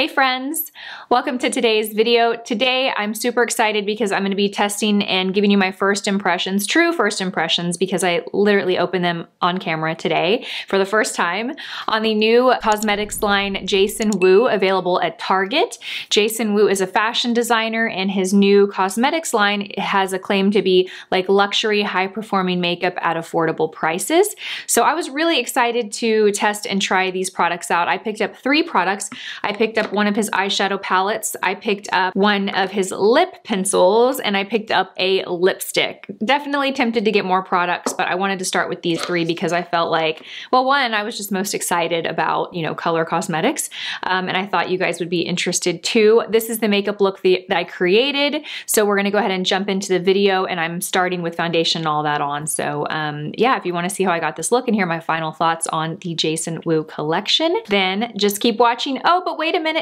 Hey friends, welcome to today's video. Today I'm super excited because I'm going to be testing and giving you my first impressions, true first impressions, because I literally opened them on camera today for the first time on the new cosmetics line Jason Wu, available at Target. Jason Wu is a fashion designer and his new cosmetics line has a claim to be like luxury, high-performing makeup at affordable prices. So I was really excited to test and try these products out. I picked up three products. I picked up one of his eyeshadow palettes, I picked up one of his lip pencils, and I picked up a lipstick. Definitely tempted to get more products, but I wanted to start with these three because I felt like, well, one, I was just most excited about, you know, color cosmetics, and I thought you guys would be interested too. This is the makeup look that I created, so we're gonna go ahead and jump into the video, and I'm starting with foundation and all that on, so yeah, if you wanna see how I got this look and hear my final thoughts on the Jason Wu collection, then just keep watching. Oh, but wait a minute,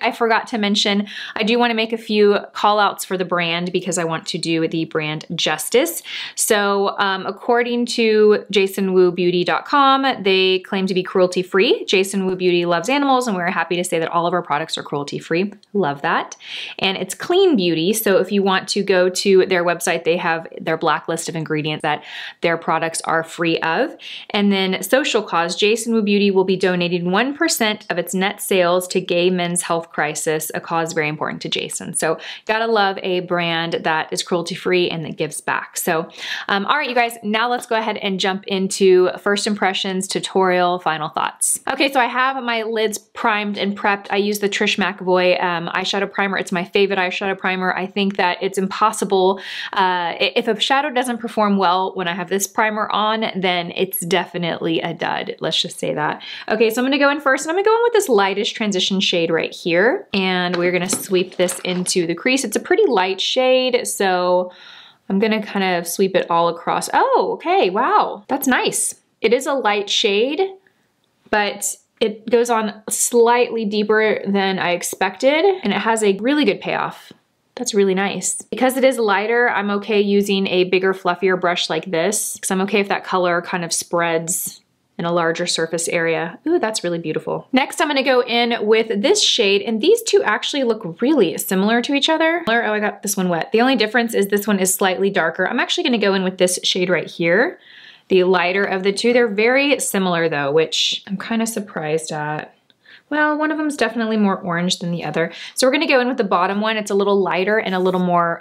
I forgot to mention, I do want to make a few call outs for the brand because I want to do the brand justice. So according to jasonwubeauty.com, they claim to be cruelty free. Jason Wu Beauty loves animals, and we're happy to say that all of our products are cruelty free. Love that. And it's clean beauty. So if you want to go to their website, they have their blacklist of ingredients that their products are free of. And then social cause, Jason Wu Beauty will be donating 1% of its net sales to gay men's health crisis, a cause very important to Jason. So gotta love a brand that is cruelty free and that gives back. So, all right, you guys, now let's go ahead and jump into first impressions, tutorial, final thoughts. Okay, so I have my lids primed and prepped. I use the Trish McEvoy eyeshadow primer. It's my favorite eyeshadow primer. I think that it's impossible. If a shadow doesn't perform well when I have this primer on, then it's definitely a dud. Let's just say that. Okay, so I'm gonna go in first, and I'm gonna go in with this lightest transition shade right here, and we're gonna sweep this into the crease. It's a pretty light shade, so I'm gonna kind of sweep it all across. Oh, okay, wow, that's nice. It is a light shade, but it goes on slightly deeper than I expected, and it has a really good payoff. That's really nice. Because it is lighter, I'm okay using a bigger, fluffier brush like this, because I'm okay if that color kind of spreads in a larger surface area. Ooh, that's really beautiful. Next, I'm gonna go in with this shade, and these two actually look really similar to each other. Oh, I got this one wet. The only difference is this one is slightly darker. I'm actually gonna go in with this shade right here, the lighter of the two. They're very similar though, which I'm kind of surprised at. Well, one of them is definitely more orange than the other. So we're gonna go in with the bottom one. It's a little lighter and a little more,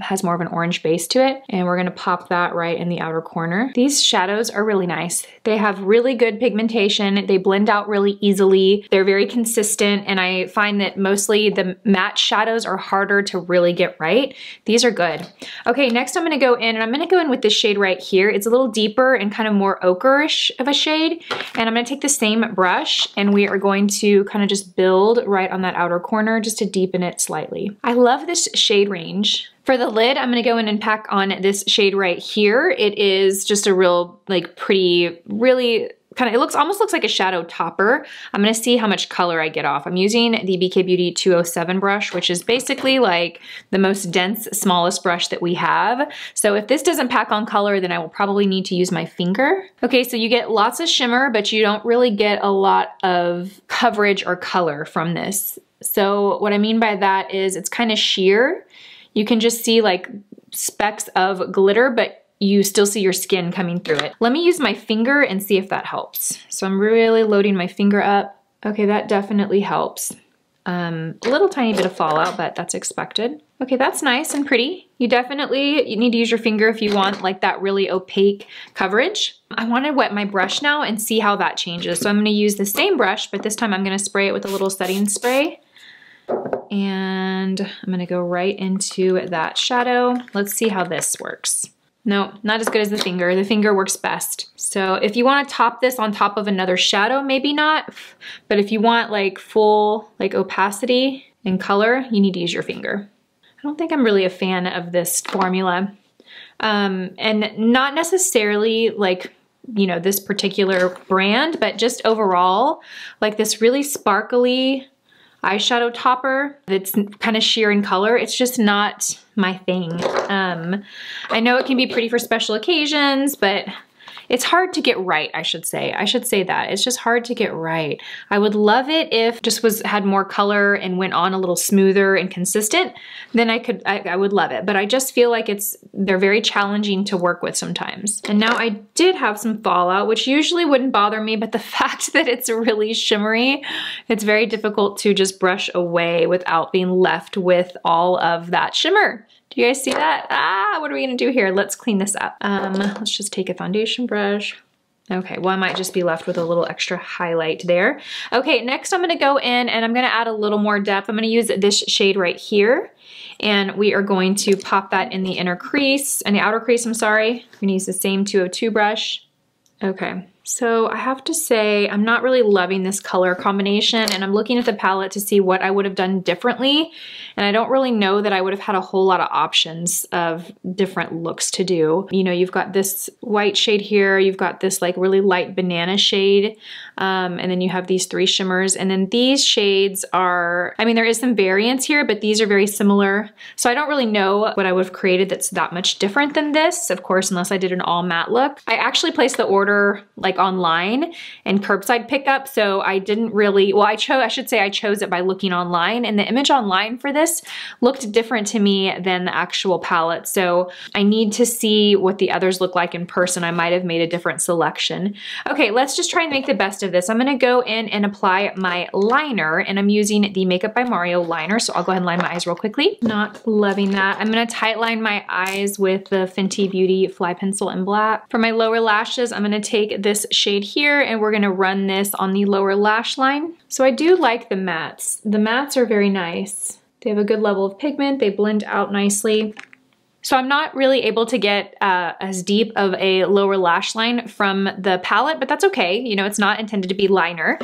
has more of an orange base to it. And we're gonna pop that right in the outer corner. These shadows are really nice. They have really good pigmentation. They blend out really easily. They're very consistent. And I find that mostly the matte shadows are harder to really get right. These are good. Okay, next I'm gonna go in, and I'm gonna go in with this shade right here. It's a little deeper and kind of more ochreish of a shade. And I'm gonna take the same brush, and we are going to kind of just build right on that outer corner just to deepen it slightly. I love this shade range. For the lid, I'm gonna go in and pack on this shade right here. It is just a real, like, pretty, really kind of, it looks, almost looks like a shadow topper. I'm gonna see how much color I get off. I'm using the BK Beauty 207 brush, which is basically like the most dense, smallest brush that we have. So if this doesn't pack on color, then I will probably need to use my finger. Okay, so you get lots of shimmer, but you don't really get a lot of coverage or color from this. So what I mean by that is it's kind of sheer. You can just see like specks of glitter, but you still see your skin coming through it. Let me use my finger and see if that helps. So I'm really loading my finger up. Okay, that definitely helps. A little tiny bit of fallout, but that's expected. Okay, that's nice and pretty. You definitely need to use your finger if you want like that really opaque coverage. I wanna wet my brush now and see how that changes. So I'm gonna use the same brush, but this time I'm gonna spray it with a little setting spray. And I'm gonna go right into that shadow. Let's see how this works. No, not as good as the finger. The finger works best. So if you want to top this on top of another shadow, maybe not. But if you want like full like opacity and color, you need to use your finger. I don't think I'm really a fan of this formula. And not necessarily like, you know, this particular brand, but just overall, like this really sparkly eyeshadow topper that's kind of sheer in color. It's just not my thing. I know it can be pretty for special occasions, but It's hard to get right, I should say. I should say that. It's just hard to get right. I would love it if just had more color and went on a little smoother and consistent, then I would love it. But I just feel like they're very challenging to work with sometimes. And now I did have some fallout, which usually wouldn't bother me, but the fact that it's really shimmery, it's very difficult to just brush away without being left with all of that shimmer. Do you guys see that? Ah, what are we gonna do here? Let's clean this up. Let's just take a foundation brush. Okay, well I might just be left with a little extra highlight there. Okay, next I'm gonna go in and I'm gonna add a little more depth. I'm gonna use this shade right here, and we are going to pop that in the inner crease, in the outer crease, I'm sorry. I'm gonna use the same 202 brush. Okay, so I have to say I'm not really loving this color combination, and I'm looking at the palette to see what I would have done differently, and I don't really know that I would have had a whole lot of options of different looks to do. You know, you've got this white shade here, you've got this like really light banana shade, and then you have these three shimmers, and then these shades are, I mean, there is some variance here, but these are very similar. So I don't really know what I would have created that's that much different than this, of course, unless I did an all matte look. I actually placed the order like online and curbside pickup, so I didn't really, well, I chose it by looking online, and the image online for this looked different to me than the actual palette. So I need to see what the others look like in person. I might have made a different selection. Okay, let's just try and make the best of this. I'm gonna go in and apply my liner, and I'm using the Makeup by Mario liner, so I'll go ahead and line my eyes real quickly. Not loving that. I'm gonna tightline my eyes with the Fenty Beauty Fly Pencil in black. For my lower lashes, I'm gonna take this shade here, and we're gonna run this on the lower lash line. So I do like the mattes. The mattes are very nice. They have a good level of pigment, they blend out nicely. So I'm not really able to get as deep of a lower lash line from the palette, but that's okay. You know, it's not intended to be liner.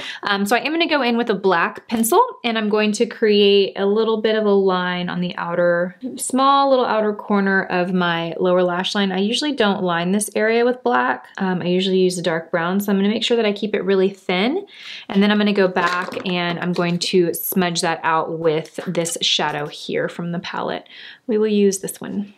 So I am gonna go in with a black pencil, and I'm going to create a little bit of a line on the outer, small little outer corner of my lower lash line. I usually don't line this area with black. I usually use a dark brown, so I'm gonna make sure that I keep it really thin. And then I'm gonna go back and I'm going to smudge that out with this shadow here from the palette. We will use this one.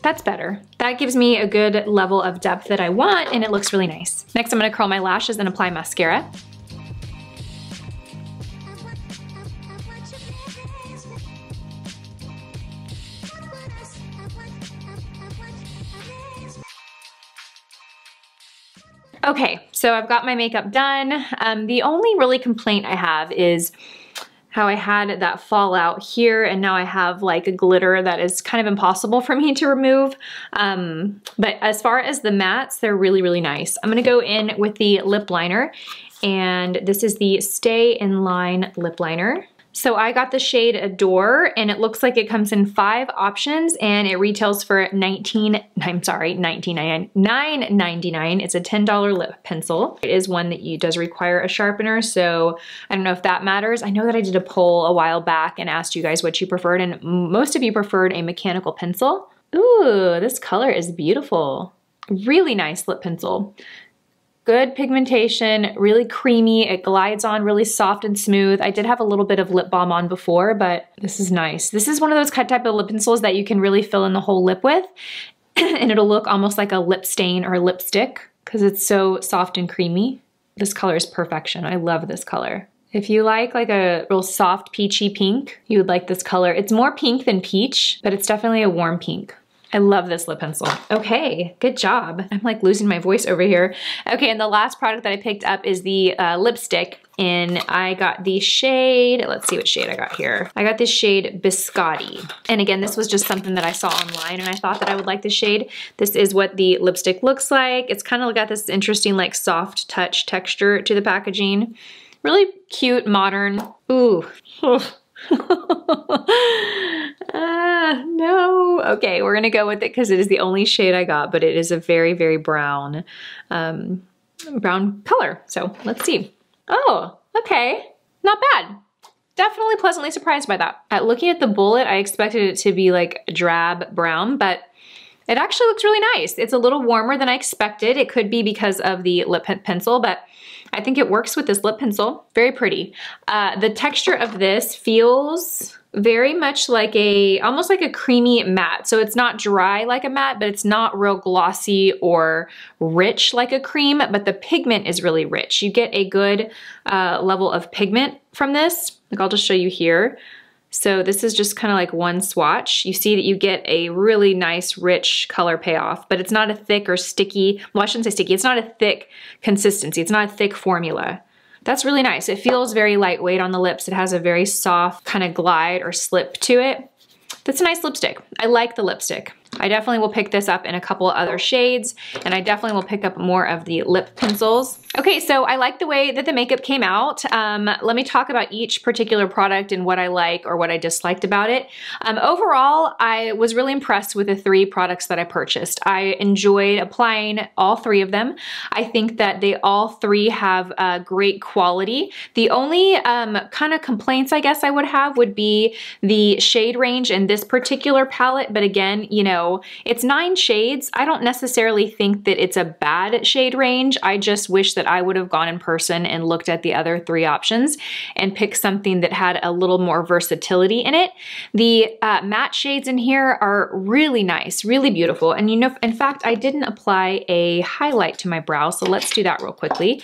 That's better. That gives me a good level of depth that I want, and it looks really nice. Next, I'm gonna curl my lashes and apply mascara. Okay, so I've got my makeup done. The only really complaint I have is how I had that fallout here, and now I have like a glitter that is kind of impossible for me to remove. But as far as the mattes, they're really, really nice. I'm gonna go in with the lip liner, and this is the Stay In Line Lip Liner. So I got the shade Adore, and it looks like it comes in 5 options, and it retails for $9.99. It's a $10 lip pencil. It is one that does require a sharpener, so I don't know if that matters. I know that I did a poll a while back and asked you guys what you preferred, and most of you preferred a mechanical pencil. Ooh, this color is beautiful. Really nice lip pencil. Good pigmentation, really creamy, it glides on really soft and smooth. I did have a little bit of lip balm on before, but this is nice. This is one of those type of lip pencils that you can really fill in the whole lip with, and it'll look almost like a lip stain or a lipstick because it's so soft and creamy. This color is perfection. I love this color. If you like a real soft peachy pink, you would like this color. It's more pink than peach, but it's definitely a warm pink. I love this lip pencil. Okay, good job. I'm like losing my voice over here. Okay, and the last product that I picked up is the lipstick, and I got the shade, let's see what shade I got here. I got this shade Biscotti. And again, this was just something that I saw online, and I thought that I would like this shade. This is what the lipstick looks like. It's kind of got this interesting like soft touch texture to the packaging. Really cute, modern. Ooh. No. Okay, we're gonna go with it because it is the only shade I got, but it is a very, very brown, brown color. So let's see. Oh, okay, not bad. Definitely pleasantly surprised by that. Looking at the bullet, I expected it to be like drab brown, but it actually looks really nice. It's a little warmer than I expected. It could be because of the lip pencil, but I think it works with this lip pencil. Very pretty. The texture of this feels very much like a, almost like a creamy matte. So it's not dry like a matte, but it's not real glossy or rich like a cream, but the pigment is really rich. You get a good level of pigment from this. Like I'll just show you here. So this is just kind of like one swatch. You see that you get a really nice, rich color payoff, but it's not a thick or sticky, well, I shouldn't say sticky, it's not a thick consistency. It's not a thick formula. That's really nice. It feels very lightweight on the lips. It has a very soft kind of glide or slip to it. That's a nice lipstick. I like the lipstick. I definitely will pick this up in a couple other shades, and I definitely will pick up more of the lip pencils. Okay, so I like the way that the makeup came out. Let me talk about each particular product and what I like or what I disliked about it. Overall, I was really impressed with the three products that I purchased. I enjoyed applying all three of them. I think that they all three have great quality. The only kind of complaints I guess I would have would be the shade range in this particular palette, but again, you know, it's 9 shades. I don't necessarily think that it's a bad shade range. I just wish that I would have gone in person and looked at the other three options and picked something that had a little more versatility in it. The matte shades in here are really nice, really beautiful. And you know, in fact, I didn't apply a highlight to my brow, so let's do that real quickly.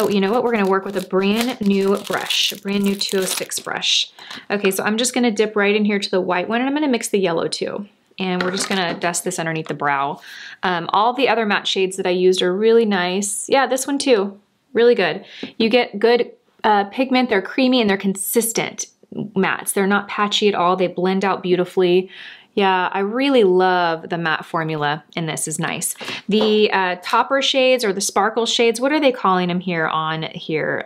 Oh, you know what? We're gonna work with a brand new brush, a brand new 206 brush. Okay, so I'm just gonna dip right in here to the white one, and I'm gonna mix the yellow too. And we're just gonna dust this underneath the brow. All the other matte shades that I used are really nice. Yeah, this one too, really good. You get good pigment, they're creamy and they're consistent mattes. They're not patchy at all, they blend out beautifully. Yeah, I really love the matte formula, and this is nice. The topper shades or the sparkle shades, what are they calling them here on here?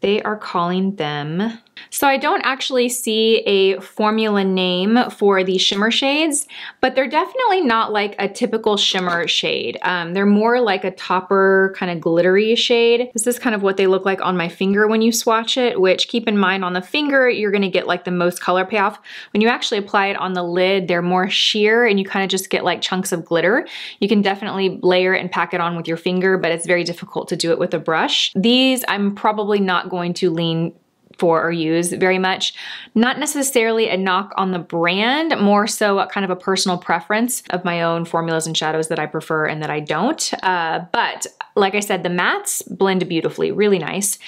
They are calling them... So I don't actually see a formula name for the shimmer shades, but they're definitely not like a typical shimmer shade. They're more like a topper kind of glittery shade. This is kind of what they look like on my finger when you swatch it, which keep in mind on the finger, you're gonna get like the most color payoff. When you actually apply it on the lid, they're more sheer and you kind of just get like chunks of glitter. You can definitely layer it and pack it on with your finger, but it's very difficult to do it with a brush. These I'm probably not going to lean for or use very much. Not necessarily a knock on the brand, more so a kind of a personal preference of my own formulas and shadows that I prefer and that I don't. But like I said, the mattes blend beautifully, really nice.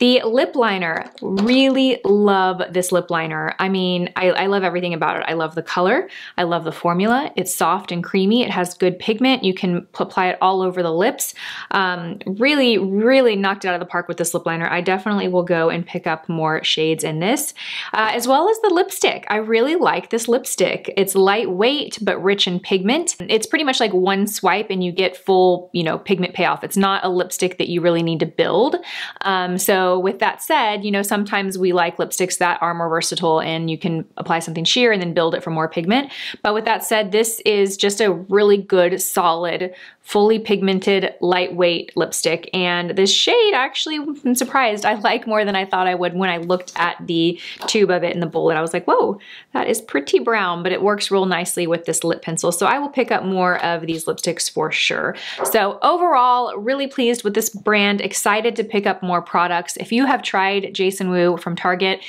The lip liner, really love this lip liner. I mean, I love everything about it. I love the color, I love the formula. It's soft and creamy, it has good pigment. You can apply it all over the lips. Really, really knocked it out of the park with this lip liner. I definitely will go and pick up more shades in this, as well as the lipstick. I really like this lipstick. It's lightweight, but rich in pigment. It's pretty much like one swipe and you get full, you know, pigment payoff. It's not a lipstick that you really need to build. So with that said, you know, sometimes we like lipsticks that are more versatile and you can apply something sheer and then build it for more pigment. But with that said, this is just a really good, solid, fully pigmented, lightweight lipstick. And this shade, actually, I'm surprised. I like more than I thought I would when I looked at the tube of it in the bullet. I was like, whoa, that is pretty brown, but it works real nicely with this lip pencil. So I will pick up more of these lipsticks for sure. So overall, really pleased with this brand, excited to pick up more products. If you have tried Jason Wu from Target,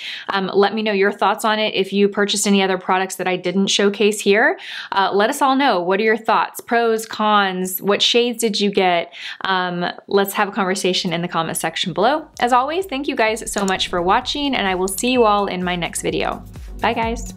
let me know your thoughts on it. If you purchased any other products that I didn't showcase here, let us all know. What are your thoughts? Pros, cons, what shades did you get? Let's have a conversation in the comment section below. As always, thank you guys so much for watching, and I will see you all in my next video. Bye guys.